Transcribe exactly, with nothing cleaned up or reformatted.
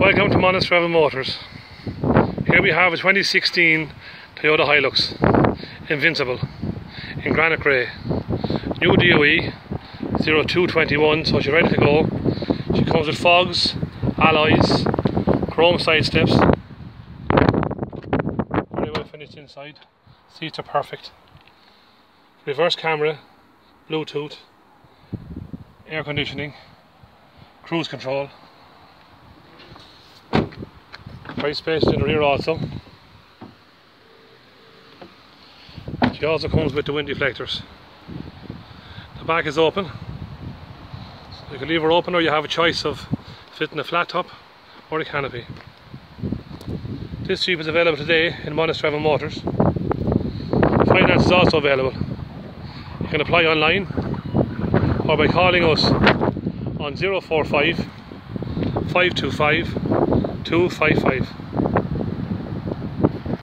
Welcome to Monasterevin Motors. Here we have a twenty sixteen Toyota Hilux Invincible in granite grey. New D O E zero two twenty-one, so she's ready to go. She comes with fogs, alloys, chrome side steps. Very well finished inside. Seats are perfect. Reverse camera, Bluetooth, air conditioning, cruise control. Very spacious in the rear also. She also comes with the wind deflectors. The back is open, so you can leave her open, or you have a choice of fitting a flat top or a canopy. This Jeep is available today in Monasterevin Motors. Finance is also available. You can apply online or by calling us on zero four five, five two five, two five five.